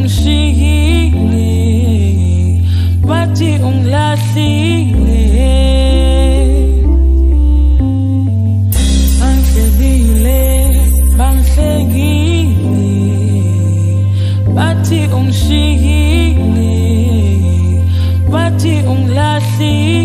ong sihili, pati ong lasili. Ang sebile, bang segili, pati ong sihili, pati ong lasili.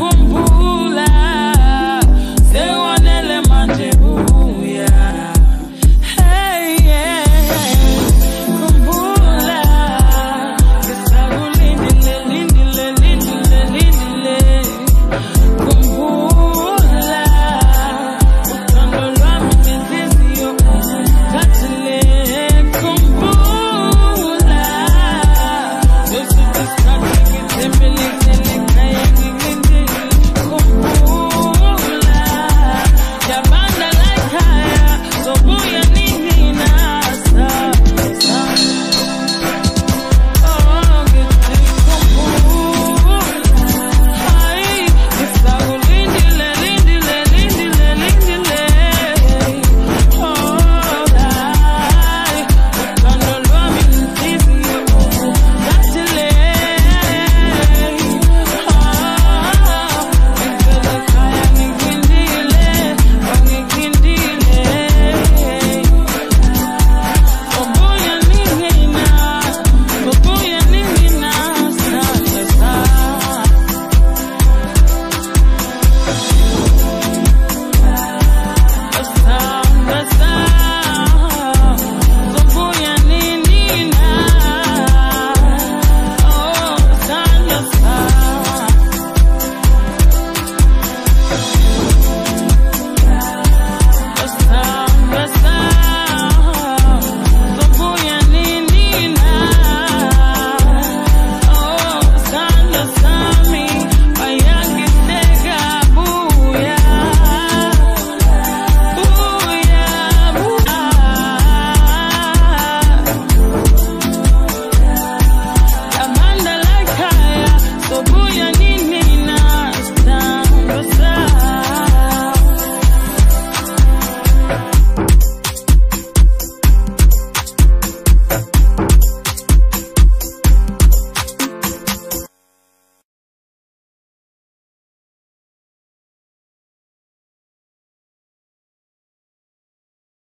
Boom, boom.